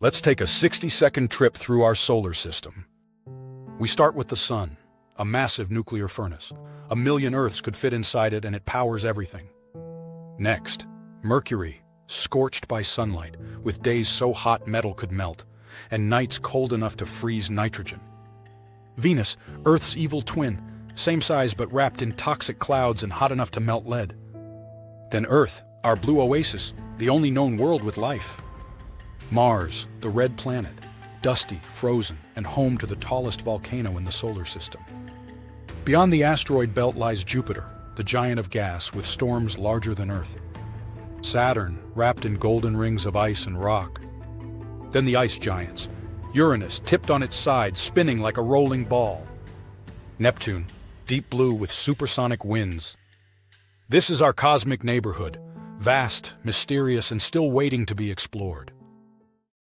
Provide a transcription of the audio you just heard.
Let's take a 60-second trip through our solar system. We start with the Sun, a massive nuclear furnace. 1 million Earths could fit inside it, and it powers everything. Next, Mercury, scorched by sunlight, with days so hot metal could melt, and nights cold enough to freeze nitrogen. Venus, Earth's evil twin, same size but wrapped in toxic clouds and hot enough to melt lead. Then Earth, our blue oasis, the only known world with life. Mars, the red planet, dusty, frozen, and home to the tallest volcano in the solar system. Beyond the asteroid belt lies Jupiter, the giant of gas with storms larger than Earth. Saturn, wrapped in golden rings of ice and rock. Then the ice giants, Uranus tipped on its side, spinning like a rolling ball. Neptune, deep blue with supersonic winds. This is our cosmic neighborhood, vast, mysterious, and still waiting to be explored.